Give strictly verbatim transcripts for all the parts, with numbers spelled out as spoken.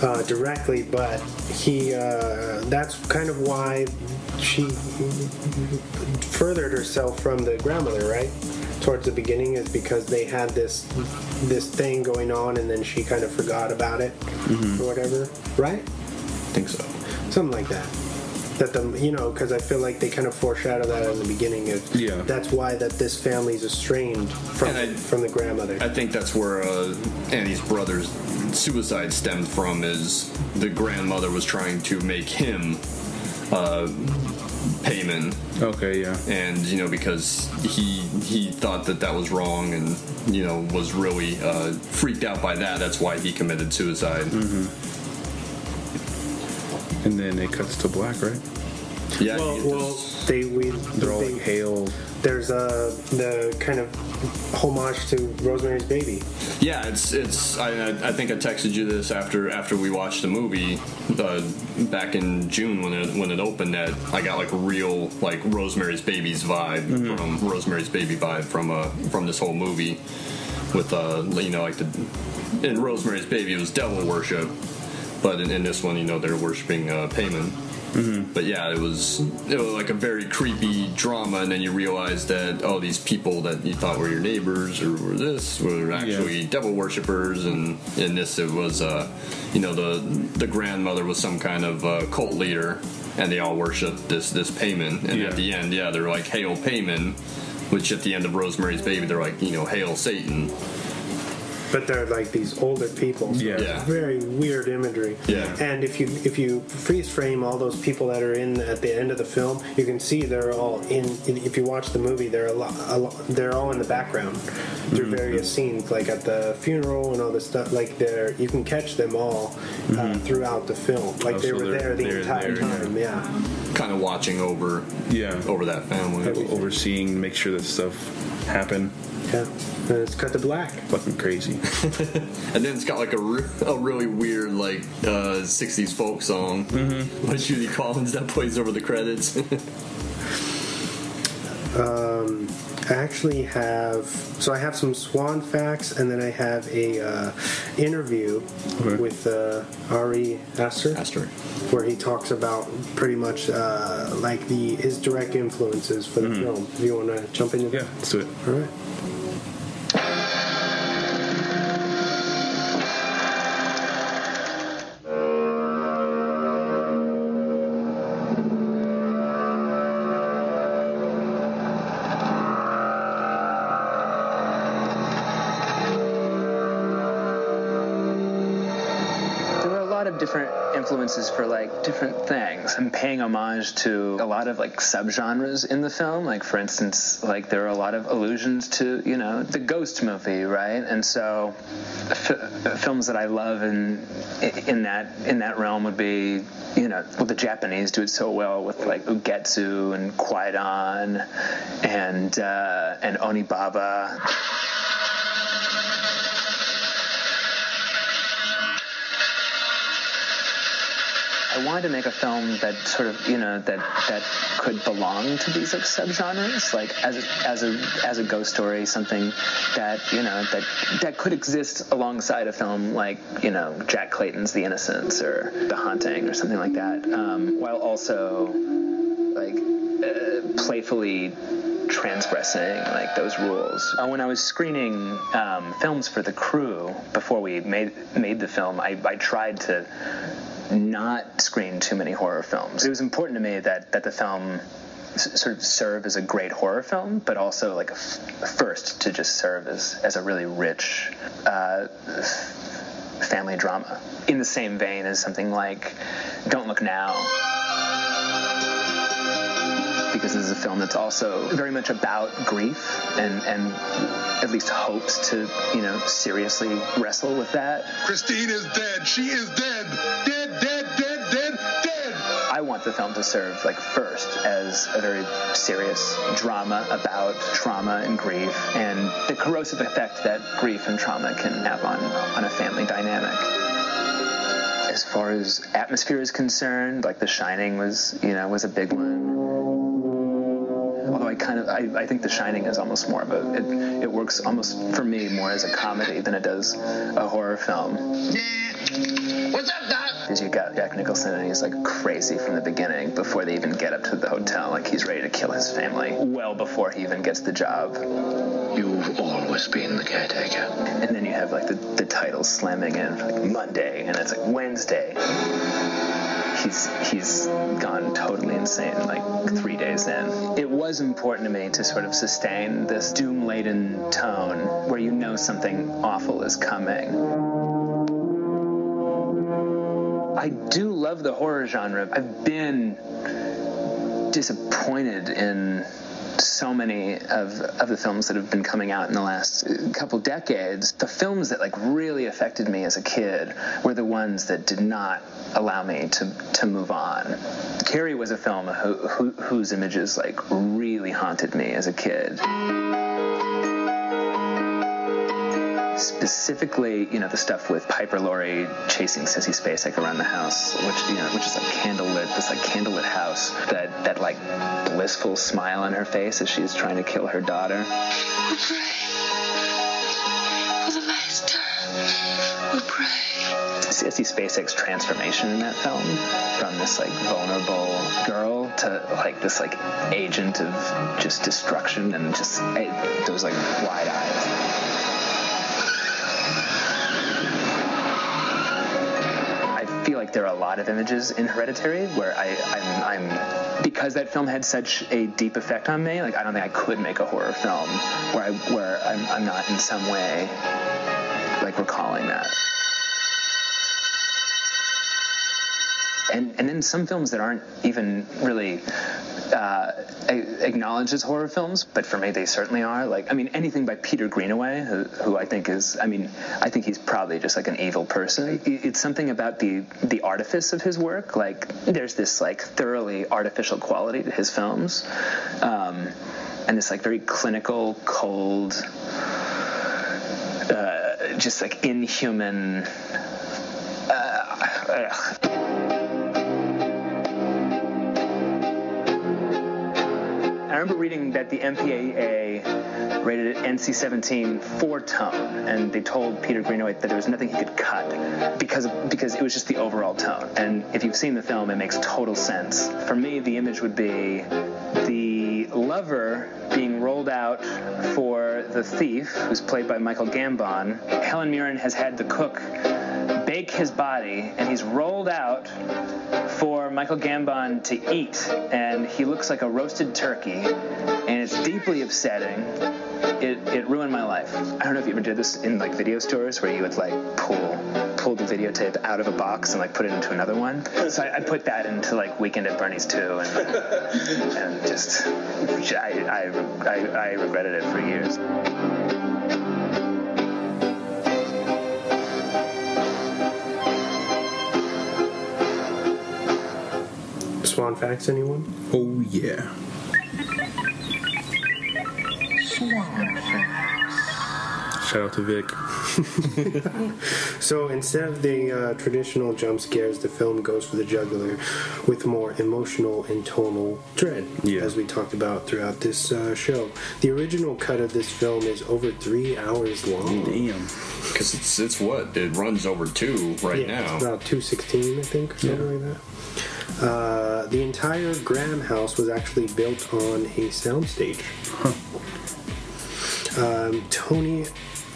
Uh, directly, but he uh, that's kind of why she furthered herself from the grandmother, right? Towards the beginning, is because they had this this thing going on, and then she kind of forgot about it, mm-hmm. or whatever, right? I think so. Something like that. That the you know, because I feel like they kind of foreshadow that at the beginning. Of, yeah. That's why that this family's estranged from I, from the grandmother. I think that's where uh, Annie's brother's suicide stemmed from. Is the grandmother was trying to make him uh, Paimon. Okay, yeah. And you know, because he he thought that that was wrong, and you know was really uh, freaked out by that. That's why he committed suicide. Mm-hmm. And then it cuts to black, right? Yeah. Well, well they we they're all they, like hail. There's a the kind of homage to Rosemary's Baby. Yeah, it's it's. I I think I texted you this after after we watched the movie uh, back in June when it when it opened. That I got like real like Rosemary's Baby's vibe mm-hmm. from Rosemary's Baby vibe from uh from this whole movie with uh you know like the in Rosemary's Baby it was devil worship. But in, in this one, you know, they're worshiping uh, Paimon. Mm-hmm. But yeah, it was it was like a very creepy drama, and then you realize that all oh, these people that you thought were your neighbors or were this were actually yeah. devil worshippers, and in this it was, uh, you know, the the grandmother was some kind of uh, cult leader, and they all worshipped this this Paimon, and yeah. at the end, yeah, they're like hail Paimon, which at the end of Rosemary's Baby, they're like you know hail Satan. But they're like these older people. So yeah. It's very weird imagery. Yeah. And if you if you freeze frame all those people that are in at the end of the film, you can see they're all in. If you watch the movie, they're a lot. A lot they're all in the background through mm-hmm. various scenes, like at the funeral and all this stuff. Like they're you can catch them all mm-hmm. uh, throughout the film. Like oh, they so were there the entire there, time. Yeah. yeah. Kind of watching over. Yeah. Over that family. Everything. Overseeing, make sure that stuff happen. Yeah. And it's cut to black. Fucking crazy. And then it's got like a, re- a really weird like uh, sixties folk song mm-hmm. by Judy Collins that plays over the credits. um, I actually have so I have some Swan facts, and then I have a uh, interview okay. with uh, Ari Aster, Aster, where he talks about pretty much uh, like the his direct influences for the mm-hmm. film. If you want to jump into yeah, that? Yeah, let's do it. All right. Influences for like different things. I'm paying homage to a lot of like subgenres in the film. Like for instance, like there are a lot of allusions to you know the ghost movie, right? And so, f- films that I love in in that in that realm would be you know well the Japanese do it so well with like Ugetsu and Kwaidan and uh, and Onibaba. I wanted to make a film that sort of, you know, that that could belong to these like subgenres, like as a, as a as a ghost story, something that you know that that could exist alongside a film like you know Jack Clayton's The Innocents or The Haunting or something like that, um, while also like uh, playfully transgressing like those rules. Uh, when I was screening um, films for the crew before we made made the film, I, I tried to not screen too many horror films. It was important to me that, that the film s- sort of serve as a great horror film, but also like a f- a first to just serve as, as a really rich uh, family drama. In the same vein as something like Don't Look Now, because this is a film that's also very much about grief and, and at least hopes to, you know, seriously wrestle with that. Christine is dead. She is dead. Dead, dead, dead, dead, dead. I want the film to serve, like, first as a very serious drama about trauma and grief and the corrosive effect that grief and trauma can have on, on a family dynamic. As far as atmosphere is concerned, like, The Shining was, you know, was a big one. Although I kind of, I, I think The Shining is almost more of a, it, it works almost for me more as a comedy than it does a horror film. Yeah. What's up, Doc? Because you've got Jack Nicholson, and he's, like, crazy from the beginning before they even get up to the hotel. Like, he's ready to kill his family well before he even gets the job. You've always been the caretaker. And then you have, like, the, the title slamming in for, like, Monday, and it's, like, Wednesday. He's he's gone totally insane, like, three days in. It was important to me to sort of sustain this doom-laden tone where you know something awful is coming. I do love the horror genre. I've been disappointed in so many of, of the films that have been coming out in the last couple decades. The films that, like, really affected me as a kid were the ones that did not allow me to, to move on. Carrie was a film who, who, whose images, like, really haunted me as a kid. Specifically, you know, the stuff with Piper Laurie chasing Sissy Spacek around the house, which, you know, which is like candlelit, this like candlelit house, that, that like blissful smile on her face as she's trying to kill her daughter. We'll pray for the master. We'll pray. Sissy Spacek's transformation in that film, from this like vulnerable girl to like this like agent of just destruction and just it, those like wide eyes. I feel like there are a lot of images in Hereditary where I, I'm, I'm, because that film had such a deep effect on me, like I don't think I could make a horror film where, I, where I'm, I'm not in some way, like, recalling that. And, and then some films that aren't even really uh, acknowledged as horror films, but for me they certainly are. Like, I mean, anything by Peter Greenaway, who, who I think is, I mean, I think he's probably just like an evil person. It's something about the the artifice of his work. Like, there's this like thoroughly artificial quality to his films, um, and this like very clinical, cold, uh, just like inhuman. Uh, uh, I remember reading that the M P A A rated it N C seventeen for tone, and they told Peter Greenaway that there was nothing he could cut because of, because it was just the overall tone. And if you've seen the film, it makes total sense. For me, the image would be the lover being rolled out for the thief, who's played by Michael Gambon. Helen Mirren has had the cook bake his body, and he's rolled out for Michael Gambon to eat, and he looks like a roasted turkey, and it's deeply upsetting. It it ruined my life. I don't know if you ever did this in like video stores where you would like pull pull the videotape out of a box and like put it into another one. So I, I put that into like Weekend at Bernie's too, and and just I, I I I regretted it for years. Swan facts, anyone? Oh, yeah. Swan facts. Shout out to Vic. So instead of the uh, traditional jump scares, the film goes for the jugular with more emotional and tonal dread, yeah. as we talked about throughout this uh, show. The original cut of this film is over three hours long. Damn. Because it's, it's what? It runs over two right yeah, now. It's about two sixteen, I think, or something yeah. like that. Uh, the entire Graham house was actually built on a soundstage. Huh. Um, Toni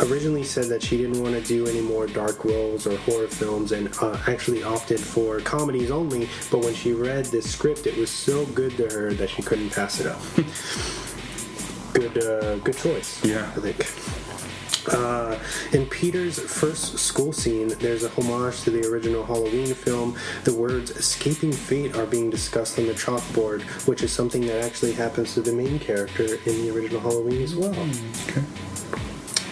originally said that she didn't want to do any more dark roles or horror films, and uh, actually opted for comedies only, but when she read this script, it was so good to her that she couldn't pass it up. Good, uh, good choice, yeah. I think. Uh, in Peter's first school scene, there's a homage to the original Halloween film. The words "escaping fate" are being discussed on the chalkboard, which is something that actually happens to the main character in the original Halloween as well. Okay.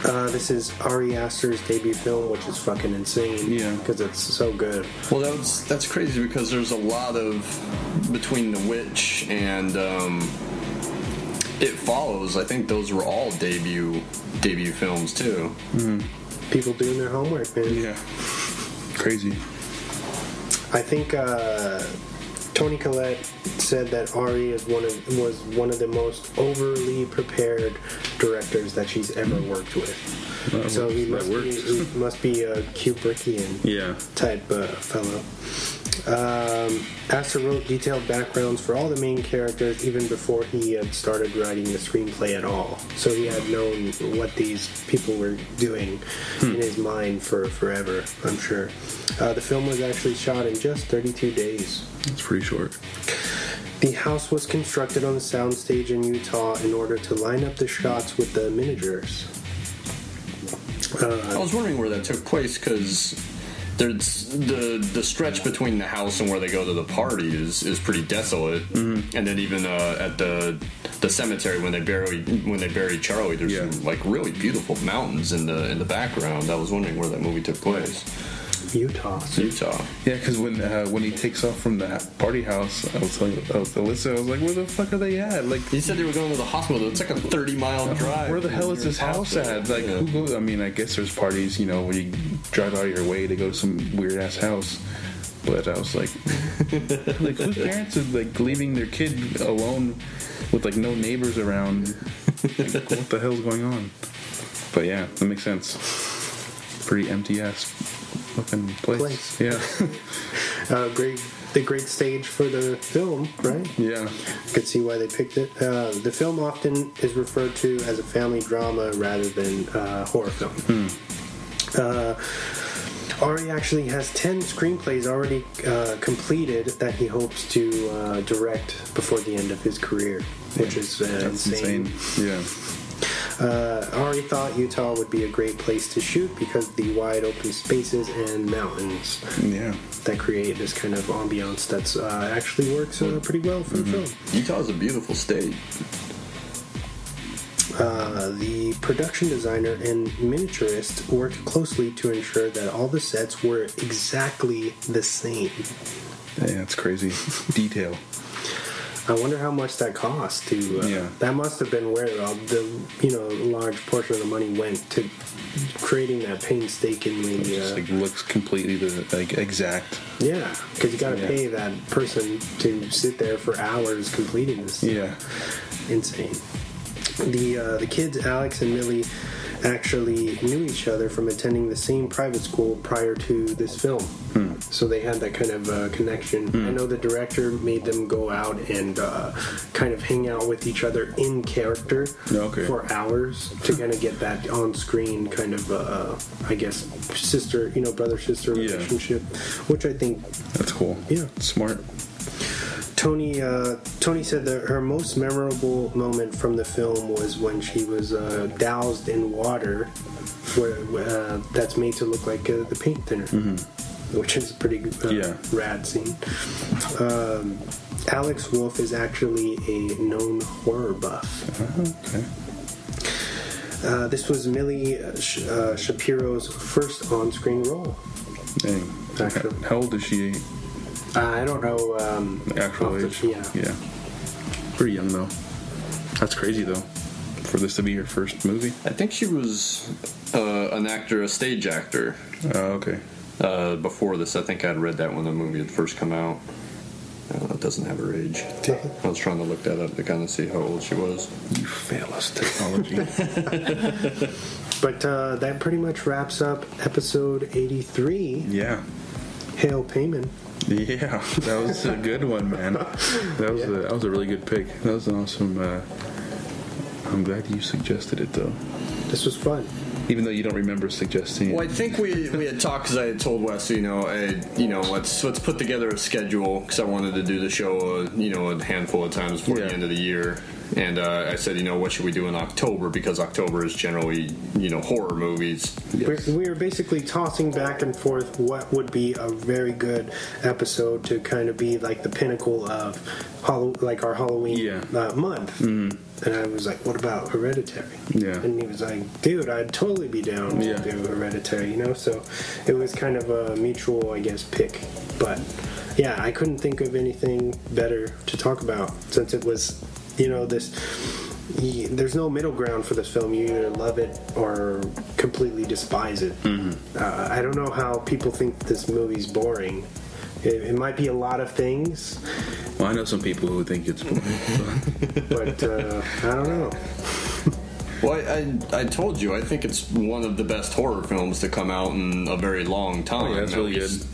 Uh, this is Ari Aster's debut film, which is fucking insane. Yeah, because it's so good. Well, that was, that's crazy because there's a lot of between The Witch and um, It Follows. I think those were all debut. Debut films too. Mm. People doing their homework, man. Yeah, crazy. I think uh, Toni Collette said that Ari is one of, was one of the most overly prepared directors that she's ever worked with. Well, so he must, be, he must be a Kubrickian yeah. type uh, fellow. Um, Aster wrote detailed backgrounds for all the main characters even before he had started writing the screenplay at all. So he had known what these people were doing hmm. in his mind for forever, I'm sure. Uh, the film was actually shot in just thirty-two days. That's pretty short. The house was constructed on a soundstage in Utah in order to line up the shots with the miniatures. Uh, I was wondering where that took place because... There's the the stretch between the house and where they go to the party is, is pretty desolate, mm-hmm. and then even uh, at the the cemetery when they bury when they bury Charlie, there's yeah. some, like really beautiful mountains in the in the background. I was wondering where that movie took place. Utah, so. Utah. Yeah, because when uh, when he takes off from that party house, I was telling I was Alyssa, I was like, where the fuck are they at? Like, he said they were going to the hospital. It's like a thirty mile drive. Where the hell is this house at? Like, yeah. who goes? I mean, I guess there's parties, you know, where you drive out of your way to go to some weird ass house. But I was like, like whose parents are like leaving their kid alone with like no neighbors around? Like, what the hell's going on? But yeah, that makes sense. Pretty empty ass. Fucking place. place. Yeah. uh, great, the great stage for the film, right? Yeah. You could see why they picked it. Uh, the film often is referred to as a family drama rather than uh, horror film. Hmm. Uh, Ari actually has ten screenplays already uh, completed that he hopes to uh, direct before the end of his career, which yeah. is uh, That's insane. insane. Yeah. Uh, Ari thought Utah would be a great place to shoot because of the wide open spaces and mountains yeah. that create this kind of ambiance that uh, actually works uh, pretty well for mm-hmm. the film. Utah is a beautiful state. Uh, the production designer and miniaturist worked closely to ensure that all the sets were exactly the same. Yeah, that's crazy. Detail. I wonder how much that cost to. Uh, yeah. That must have been where uh, the you know large portion of the money went to creating that painstakingly. It just uh, like looks completely the like exact. Yeah, because you got to yeah. pay that person to sit there for hours completing this. Yeah, insane. The uh, the kids, Alex and Millie, actually knew each other from attending the same private school prior to this film. Hmm. So they had that kind of uh, connection. Hmm. I know the director made them go out and uh, kind of hang out with each other in character okay. for hours to kind of get that on-screen kind of, uh, I guess, sister, you know, brother-sister relationship, yeah. which I think... That's cool. Yeah. Smart. Toni uh, Toni said that her most memorable moment from the film was when she was uh, doused in water where, uh, that's made to look like uh, the paint thinner, mm-hmm. which is a pretty uh, yeah. rad scene. Um, Alex Wolff is actually a known horror buff. Okay. Uh, this was Millie uh, Sh- uh, Shapiro's first on-screen role. Dang. Actually. How old is she? Uh, I don't know. Um, the actual age. The, yeah. yeah. Pretty young, though. That's crazy, though, for this to be her first movie. I think she was uh, an actor, a stage actor. Oh, okay. Uh, before this, I think I'd read that when the movie had first come out. No, that doesn't have her age. I was trying to look that up to kind of see how old she was. You fail us, technology. But uh, that pretty much wraps up episode eighty-three. Yeah. Hail Paimon. Yeah, that was a good one, man. That was, yeah. a, that was a really good pick. That was an awesome... Uh, I'm glad you suggested it, though. This was fun. Even though you don't remember suggesting it. Well, I think we, we had talked, because I had told Wes, you know, I, you know, let's let's put together a schedule, because I wanted to do the show, uh, you know, a handful of times before yeah. the end of the year. And uh, I said, you know, what should we do in October? Because October is generally, you know, horror movies. Yes. We were basically tossing back and forth what would be a very good episode to kind of be like the pinnacle of, Hol- like, our Halloween yeah. uh, month. Mm-hmm. And I was like, what about Hereditary? Yeah. And he was like, dude, I'd totally be down to yeah. do Hereditary, you know? So it was kind of a mutual, I guess, pick. But, yeah, I couldn't think of anything better to talk about since it was... You know, this. You, there's no middle ground for this film. You either love it or completely despise it. Mm-hmm. Uh, I don't know how people think this movie's boring It, it might be a lot of things. Well, I know some people who think it's boring, but uh, I don't know. Well, I, I I told you, I think it's one of the best horror films to come out in a very long time. Oh, yeah, that's really good.